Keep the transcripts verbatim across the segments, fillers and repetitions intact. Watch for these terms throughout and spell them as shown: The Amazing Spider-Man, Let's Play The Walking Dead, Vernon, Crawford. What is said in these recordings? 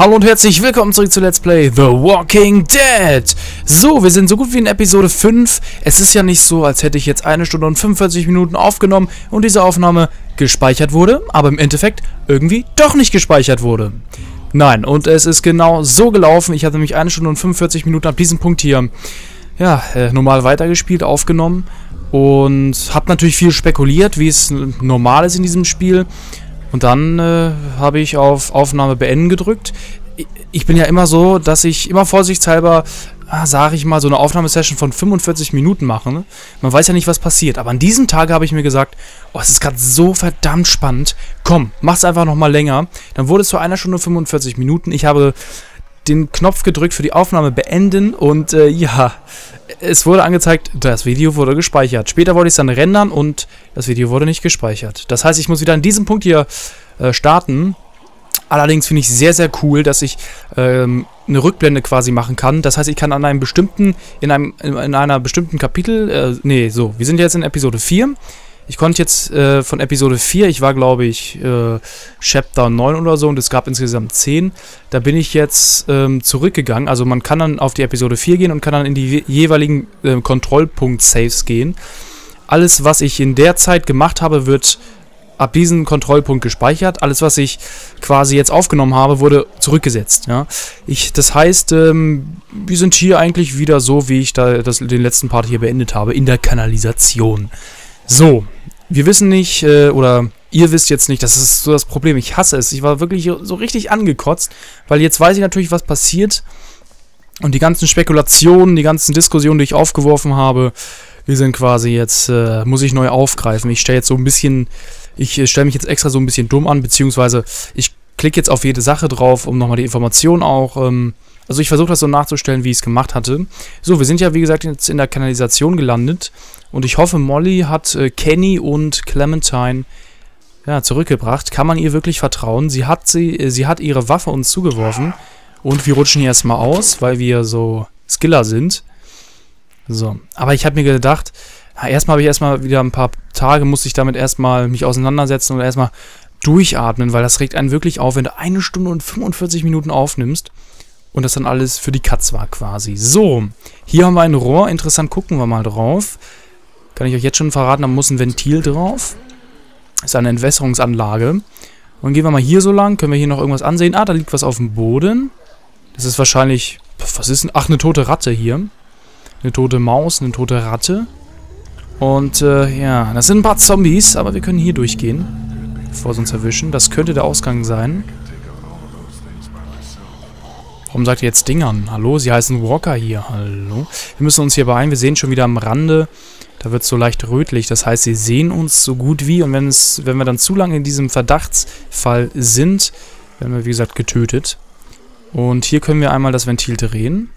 Hallo und herzlich willkommen zurück zu Let's Play The Walking Dead. So, wir sind so gut wie in Episode fünf. Es ist ja nicht so, als hätte ich jetzt eine Stunde und fünfundvierzig Minuten aufgenommen und diese Aufnahme gespeichert wurde, aber im Endeffekt irgendwie doch nicht gespeichert wurde. Nein, und es ist genau so gelaufen. Ich hatte nämlich eine Stunde und fünfundvierzig Minuten ab diesem Punkt hier, ja, normal weitergespielt, aufgenommen und habe natürlich viel spekuliert, wie es normal ist in diesem Spiel. Und dann äh, habe ich auf Aufnahme beenden gedrückt. Ich bin ja immer so, dass ich immer vorsichtshalber, ah, sage ich mal, so eine Aufnahmesession von fünfundvierzig Minuten mache. Ne? Man weiß ja nicht, was passiert. Aber an diesem Tag habe ich mir gesagt, oh, es ist gerade so verdammt spannend. Komm, mach's einfach nochmal länger. Dann wurde es zu einer Stunde fünfundvierzig Minuten. Ich habe den Knopf gedrückt für die Aufnahme beenden und äh, ja, es wurde angezeigt, das Video wurde gespeichert. Später wollte ich es dann rendern und das Video wurde nicht gespeichert. Das heißt, ich muss wieder an diesem Punkt hier äh, starten. Allerdings finde ich sehr, sehr cool, dass ich ähm, eine Rückblende quasi machen kann. Das heißt, ich kann an einem bestimmten, in einem, in einer bestimmten Kapitel, äh, nee, so, wir sind jetzt in Episode vier. Ich konnte jetzt äh, von Episode vier, ich war glaube ich äh, Chapter neun oder so und es gab insgesamt zehn, da bin ich jetzt ähm, zurückgegangen, also man kann dann auf die Episode vier gehen und kann dann in die jeweiligen äh, Kontrollpunkt-Saves gehen. Alles, was ich in der Zeit gemacht habe, wird ab diesem Kontrollpunkt gespeichert. Alles, was ich quasi jetzt aufgenommen habe, wurde zurückgesetzt. Ja? Ich, das heißt, ähm, wir sind hier eigentlich wieder so, wie ich da das, den letzten Part hier beendet habe, in der Kanalisation. So, wir wissen nicht, äh, oder ihr wisst jetzt nicht, das ist so das Problem, ich hasse es, ich war wirklich so richtig angekotzt, weil jetzt weiß ich natürlich, was passiert und die ganzen Spekulationen, die ganzen Diskussionen, die ich aufgeworfen habe, wir sind quasi jetzt, äh, muss ich neu aufgreifen, ich stelle jetzt so ein bisschen, ich stelle mich jetzt extra so ein bisschen dumm an, beziehungsweise ich klicke jetzt auf jede Sache drauf, um nochmal die Informationen auch, ähm, also ich versuche das so nachzustellen, wie ich es gemacht hatte. So, wir sind ja, wie gesagt, jetzt in der Kanalisation gelandet. Und ich hoffe, Molly hat äh, Kenny und Clementine ja, zurückgebracht. Kann man ihr wirklich vertrauen? Sie hat, sie, äh, sie hat ihre Waffe uns zugeworfen. Und wir rutschen hier erstmal aus, weil wir so Skiller sind. So, aber ich habe mir gedacht, na, erstmal habe ich erstmal wieder ein paar Tage, musste ich damit erstmal mich auseinandersetzen und erstmal durchatmen, weil das regt einen wirklich auf, wenn du eine Stunde und fünfundvierzig Minuten aufnimmst. Und das dann alles für die Katz war quasi. So, hier haben wir ein Rohr. Interessant, gucken wir mal drauf. Kann ich euch jetzt schon verraten, da muss ein Ventil drauf. Ist eine Entwässerungsanlage. Und gehen wir mal hier so lang. Können wir hier noch irgendwas ansehen? Ah, da liegt was auf dem Boden. Das ist wahrscheinlich... Was ist denn? Ach, eine tote Ratte hier. Eine tote Maus, eine tote Ratte. Und, äh, ja. Das sind ein paar Zombies, aber wir können hier durchgehen. Bevor sie uns erwischen. Das könnte der Ausgang sein. Warum sagt ihr jetzt Dingern? Hallo? Sie heißen Walker hier. Hallo? Wir müssen uns hier beeilen. Wir sehen schon wieder am Rande. Da wird es so leicht rötlich. Das heißt, sie sehen uns so gut wie. Und wenn es, wenn wir dann zu lange in diesem Verdachtsfall sind, werden wir, wie gesagt, getötet. Und hier können wir einmal das Ventil drehen.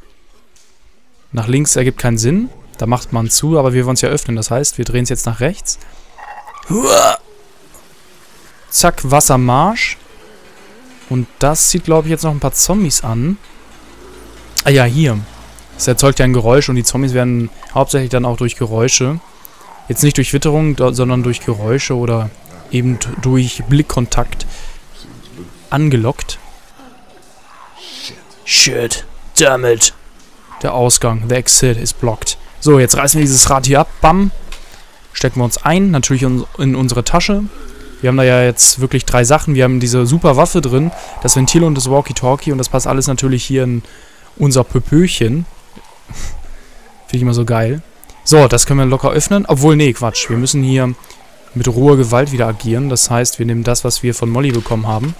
Nach links ergibt keinen Sinn. Da macht man zu, aber wir wollen es ja öffnen. Das heißt, wir drehen es jetzt nach rechts. Huah! Zack, Wassermarsch. Und das zieht, glaube ich, jetzt noch ein paar Zombies an. Ah ja, hier. Es erzeugt ja ein Geräusch und die Zombies werden hauptsächlich dann auch durch Geräusche. Jetzt nicht durch Witterung, sondern durch Geräusche oder eben durch Blickkontakt angelockt. Shit. Damn it. Der Ausgang, the exit ist blocked. So, jetzt reißen wir dieses Rad hier ab. Bam. Stecken wir uns ein. Natürlich in unsere Tasche. Wir haben da ja jetzt wirklich drei Sachen. Wir haben diese super Waffe drin, das Ventil und das Walkie-Talkie. Und das passt alles natürlich hier in unser Pöpöchen. Finde ich immer so geil. So, das können wir locker öffnen. Obwohl, nee, Quatsch. Wir müssen hier mit roher Gewalt wieder agieren. Das heißt, wir nehmen das, was wir von Molly bekommen haben.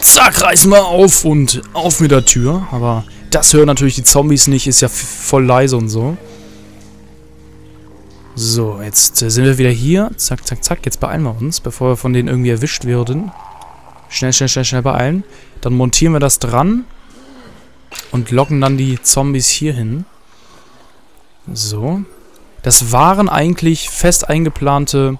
Zack, reißen wir auf und auf mit der Tür. Aber das hören natürlich die Zombies nicht. Ist ja voll leise und so. So, jetzt sind wir wieder hier. Zack, zack, zack. Jetzt beeilen wir uns, bevor wir von denen irgendwie erwischt werden. Schnell, schnell, schnell, schnell beeilen. Dann montieren wir das dran. Und locken dann die Zombies hier hin. So. Das waren eigentlich fest eingeplante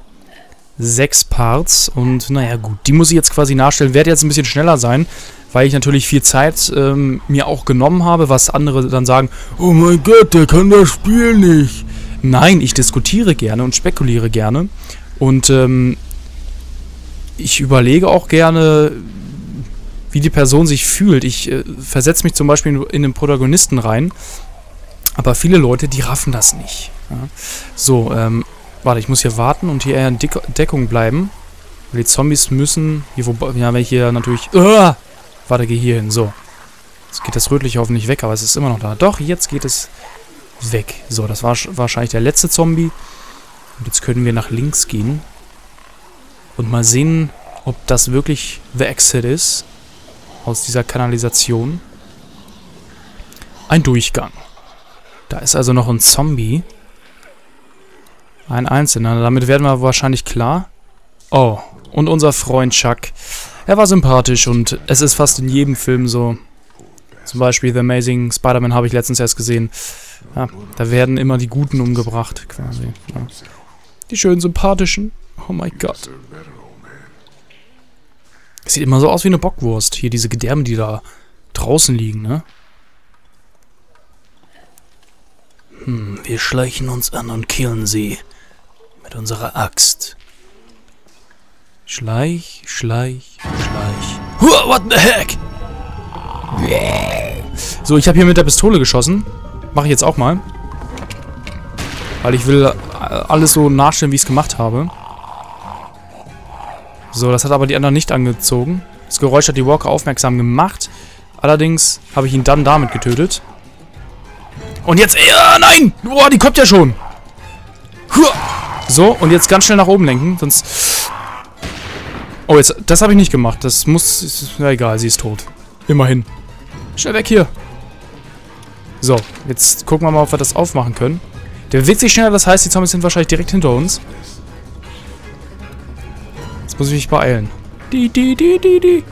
sechs Parts. Und naja, gut. Die muss ich jetzt quasi nachstellen. Werde jetzt ein bisschen schneller sein, weil ich natürlich viel Zeit ähm, mir auch genommen habe, was andere dann sagen, oh mein Gott, der kann das Spiel nicht. Nein, ich diskutiere gerne und spekuliere gerne und ähm, ich überlege auch gerne, wie die Person sich fühlt. Ich äh, versetze mich zum Beispiel in, in den Protagonisten rein, aber viele Leute, die raffen das nicht. Ja. So, ähm, warte, ich muss hier warten und hier eher in Dick Deckung bleiben. Weil die Zombies müssen, hier wobei, ja, wenn ich hier natürlich, uh, warte, geh hier hin, so. Jetzt geht das Rötliche hoffentlich weg, aber es ist immer noch da. Doch, jetzt geht es weg. So, das war wahrscheinlich der letzte Zombie. Und jetzt können wir nach links gehen. Und mal sehen, ob das wirklich the exit ist. Aus dieser Kanalisation. Ein Durchgang. Da ist also noch ein Zombie. Ein Einzelner. Damit werden wir wahrscheinlich klar. Oh, und unser Freund Chuck. Er war sympathisch und es ist fast in jedem Film so. Zum Beispiel The Amazing Spider-Man habe ich letztens erst gesehen. Ja, da werden immer die Guten umgebracht, quasi. Ja. Die schönen Sympathischen. Oh mein Gott. Sieht immer so aus wie eine Bockwurst. Hier diese Gedärme, die da draußen liegen, ne? Hm, wir schleichen uns an und killen sie. Mit unserer Axt. Schleich, schleich, schleich. Huh, what the heck? So, ich habe hier mit der Pistole geschossen. Mache ich jetzt auch mal. Weil ich will alles so nachstellen, wie ich es gemacht habe. So, das hat aber die anderen nicht angezogen. Das Geräusch hat die Walker aufmerksam gemacht. Allerdings habe ich ihn dann damit getötet. Und jetzt... Äh, nein! Boah, die kommt ja schon! So, und jetzt ganz schnell nach oben lenken, sonst... Oh, jetzt... Das habe ich nicht gemacht. Das muss... Na egal, sie ist tot. Immerhin. Schnell weg hier! So, jetzt gucken wir mal, ob wir das aufmachen können. Der bewegt sich schneller, das heißt, die Zombies sind wahrscheinlich direkt hinter uns. Jetzt muss ich mich beeilen. Die, die, die, die, die.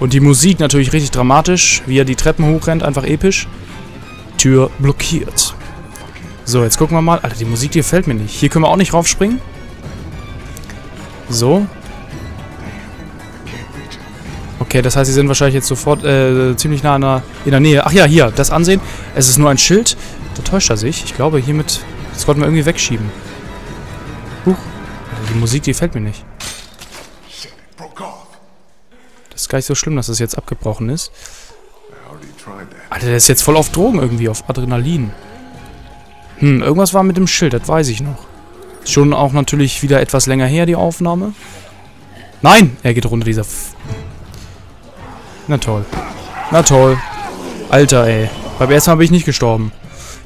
Und die Musik natürlich richtig dramatisch, wie er die Treppen hochrennt, einfach episch. Tür blockiert. So, jetzt gucken wir mal. Alter, die Musik, die gefällt mir nicht. Hier können wir auch nicht raufspringen. So. Okay, das heißt, sie sind wahrscheinlich jetzt sofort äh, ziemlich nah an der, in der Nähe. Ach ja, hier, das Ansehen. Es ist nur ein Schild. Da täuscht er sich. Ich glaube, hiermit... Das konnten wir irgendwie wegschieben. Huch. Die Musik, die gefällt mir nicht. Das ist gar nicht so schlimm, dass das jetzt abgebrochen ist. Alter, der ist jetzt voll auf Drogen irgendwie, auf Adrenalin. Hm, irgendwas war mit dem Schild, das weiß ich noch. Schon auch natürlich wieder etwas länger her, die Aufnahme. Nein! Er geht runter, dieser... F Na toll. Na toll. Alter, ey. Beim ersten Mal bin ich nicht gestorben.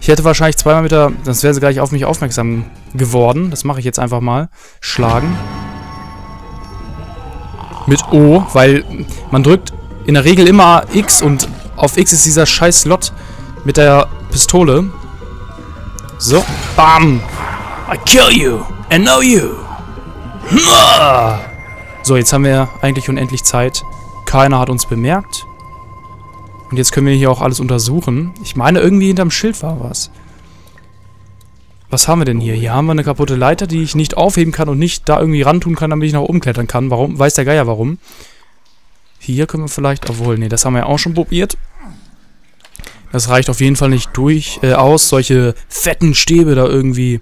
Ich hätte wahrscheinlich zweimal mit der... Sonst wäre sie gleich auf mich aufmerksam geworden. Das mache ich jetzt einfach mal. Schlagen. Mit O, weil man drückt in der Regel immer X und auf X ist dieser scheiß Slot mit der Pistole. So. Bam. I kill you and know you. So, jetzt haben wir eigentlich unendlich Zeit. Keiner hat uns bemerkt. Und jetzt können wir hier auch alles untersuchen. Ich meine, irgendwie hinterm Schild war was. Was haben wir denn hier? Hier haben wir eine kaputte Leiter, die ich nicht aufheben kann und nicht da irgendwie rantun kann, damit ich nach oben klettern kann. Warum? Weiß der Geier warum. Hier können wir vielleicht... Obwohl, nee, das haben wir ja auch schon probiert. Das reicht auf jeden Fall nicht durch äh, aus, solche fetten Stäbe da irgendwie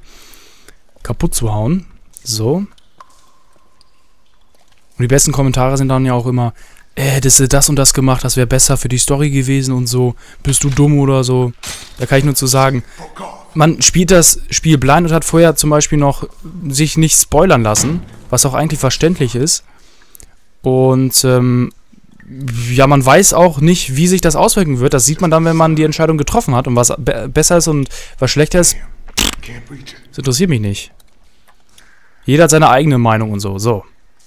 kaputt zu hauen. So. Und die besten Kommentare sind dann ja auch immer... Äh, hättest du das und das gemacht, das wäre besser für die Story gewesen und so. Bist du dumm oder so? Da kann ich nur zu sagen, man spielt das Spiel blind und hat vorher zum Beispiel noch sich nicht spoilern lassen, was auch eigentlich verständlich ist. Und, ähm, ja, man weiß auch nicht, wie sich das auswirken wird. Das sieht man dann, wenn man die Entscheidung getroffen hat. Und was be- besser ist und was schlechter ist, das interessiert mich nicht. Jeder hat seine eigene Meinung und so, so.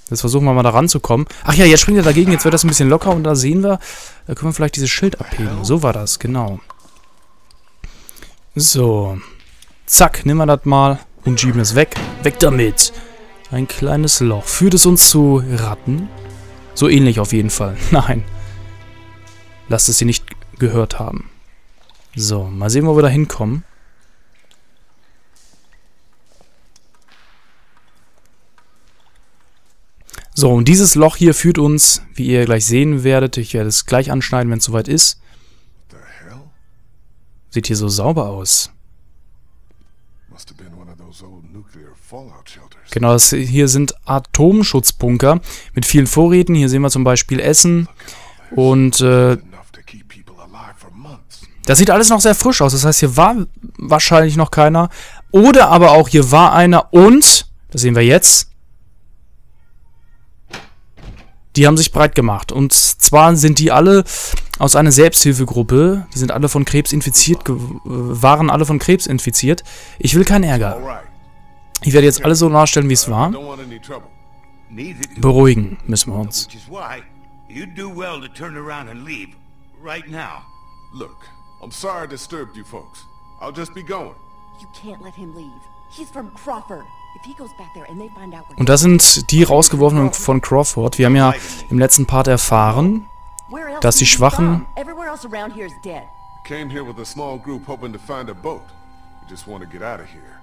Jetzt versuchen wir mal da ranzukommen. Ach ja, jetzt springt er dagegen, jetzt wird das ein bisschen locker und da sehen wir, da können wir vielleicht dieses Schild abheben. So war das, genau. So. Zack, nehmen wir das mal und schieben es weg. Weg damit! Ein kleines Loch. Führt es uns zu Ratten? So ähnlich auf jeden Fall. Nein. Lasst es sie nicht gehört haben. So, mal sehen, wo wir da hinkommen. So, und dieses Loch hier führt uns, wie ihr gleich sehen werdet, ich werde es gleich anschneiden, wenn es soweit ist. Sieht hier so sauber aus. Genau, das hier sind Atomschutzbunker mit vielen Vorräten. Hier sehen wir zum Beispiel Essen, Und äh, das sieht alles noch sehr frisch aus. Das heißt, hier war wahrscheinlich noch keiner. Oder aber auch, hier war einer und, das sehen wir jetzt, die haben sich breit gemacht. Und zwar sind die alle aus einer Selbsthilfegruppe. Die sind alle von Krebs infiziert, waren alle von Krebs infiziert. Ich will keinen Ärger. Ich werde jetzt alles so darstellen, wie es war. Beruhigen müssen wir uns. I'm sorry I disturbed you folks. I'll just be going. You can't let him leave. He's from Crawford. If he goes back there and they find out. Und das sind die rausgeworfenen von Crawford. Wir haben ja im letzten Part erfahren, dass die Schwachen everywhere else around here is dead. Came here with a small group hoping to find a boat. We just want to get out of here.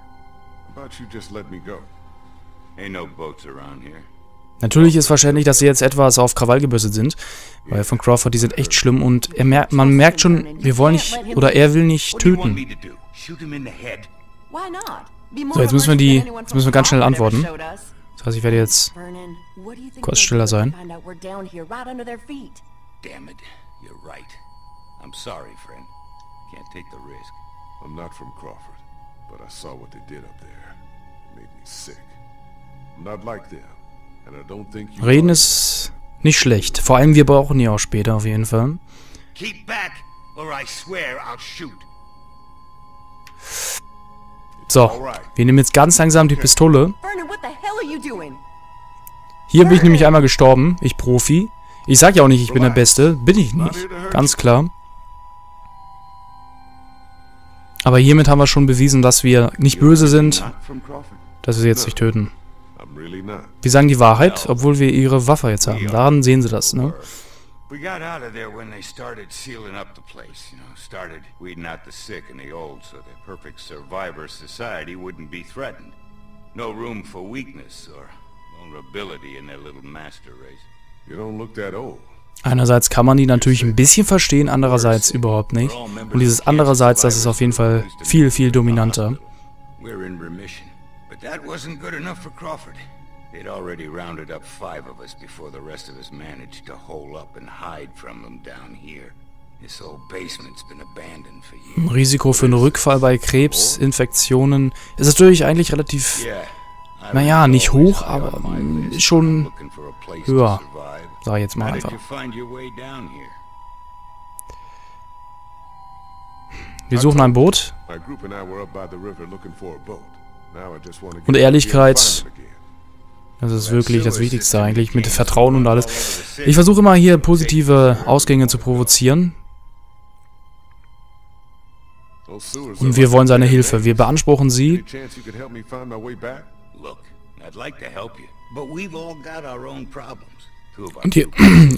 About you just let me go. Ain't no boats around here. Natürlich ist wahrscheinlich, dass sie jetzt etwas auf Krawall gebürstet sind, weil von Crawford, die sind echt schlimm und er merkt, man merkt schon, wir wollen nicht, oder er will nicht töten. So, jetzt müssen wir die, jetzt müssen wir ganz schnell antworten. Das heißt, ich werde jetzt kurz stiller sein. Reden ist nicht schlecht. Vor allem, wir brauchen die auch später auf jeden Fall. So, wir nehmen jetzt ganz langsam die Pistole. Hier bin ich nämlich einmal gestorben. Ich Profi. Ich sag ja auch nicht, ich bin der Beste. Bin ich nicht. Ganz klar. Aber hiermit haben wir schon bewiesen, dass wir nicht böse sind. Dass wir sie jetzt nicht töten. Wir sagen die Wahrheit, obwohl wir ihre Waffe jetzt haben. Daran sehen sie das, ne? Einerseits kann man die natürlich ein bisschen verstehen, andererseits überhaupt nicht. Und dieses andererseits, das ist auf jeden Fall viel, viel dominanter. That wasn't good enough for Crawford. They'd already rounded up five of us before the rest of us managed to hole up and hide from them down here. This whole basement's been abandoned for years. Ein Risiko für einen Rückfall bei Krebsinfektionen ist natürlich eigentlich relativ, naja, nicht hoch, aber schon höher. Sag ich jetzt mal einfach. Wir suchen ein Boot. Und Ehrlichkeit, das ist wirklich das Wichtigste eigentlich, mit Vertrauen und alles. Ich versuche immer hier positive Ausgänge zu provozieren. Und wir wollen seine Hilfe, wir beanspruchen sie. Und ihr,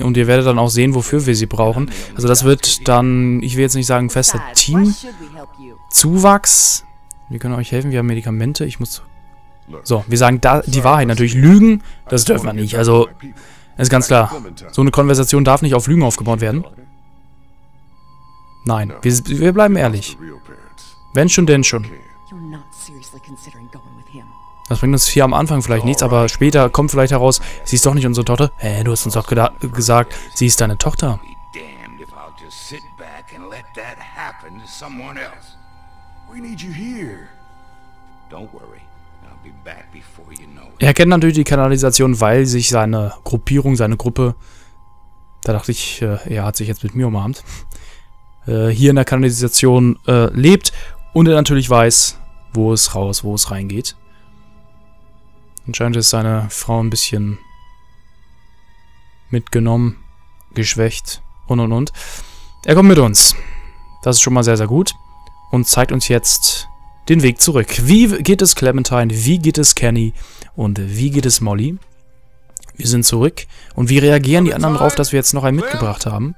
und ihr werdet dann auch sehen, wofür wir sie brauchen. Also das wird dann, ich will jetzt nicht sagen fester Teamzuwachs. Wir können euch helfen, wir haben Medikamente, ich muss... So, wir sagen da die Wahrheit natürlich. Lügen, das dürfen wir nicht, also... Ist ganz klar. So eine Konversation darf nicht auf Lügen aufgebaut werden. Nein, wir, wir bleiben ehrlich. Wenn schon, denn schon. Das bringt uns hier am Anfang vielleicht nichts, aber später kommt vielleicht heraus, sie ist doch nicht unsere Tochter. Hä, hey, du hast uns doch gesagt, sie ist deine Tochter. Er erkennt natürlich die Kanalisation, weil sich seine Gruppierung, seine Gruppe, da dachte ich, äh, er hat sich jetzt mit mir umarmt, äh, hier in der Kanalisation äh, lebt und er natürlich weiß, wo es raus, wo es reingeht. Anscheinend ist seine Frau ein bisschen mitgenommen, geschwächt und und und. Er kommt mit uns. Das ist schon mal sehr, sehr gut. Und zeigt uns jetzt den Weg zurück. Wie geht es Clementine? Wie geht es Kenny? Und wie geht es Molly? Wir sind zurück. Und wie reagieren die anderen darauf, dass wir jetzt noch einen mitgebracht haben?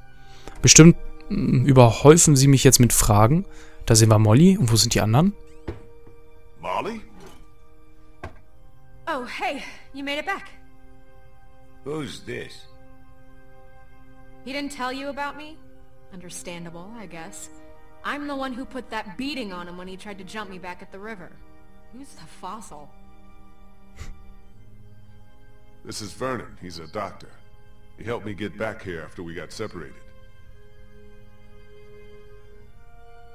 Bestimmt überhäufen sie mich jetzt mit Fragen. Da sehen wir Molly. Und wo sind die anderen? Molly? Oh, hey, you made it back. Who's this? He didn't tell you about me? Understandable, I guess. I'm the one who put that beating on him when he tried to jump me back at the river. Who's the fossil? This is Vernon. He's a doctor. He helped me get back here after we got separated.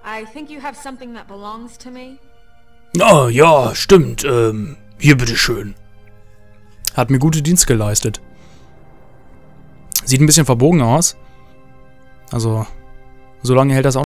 I think you have something that belongs to me. Oh ja, stimmt. Ähm, hier bitteschön. Hat mir gute Dienst geleistet. Sieht ein bisschen verbogen aus. Also, so lange hält das auch.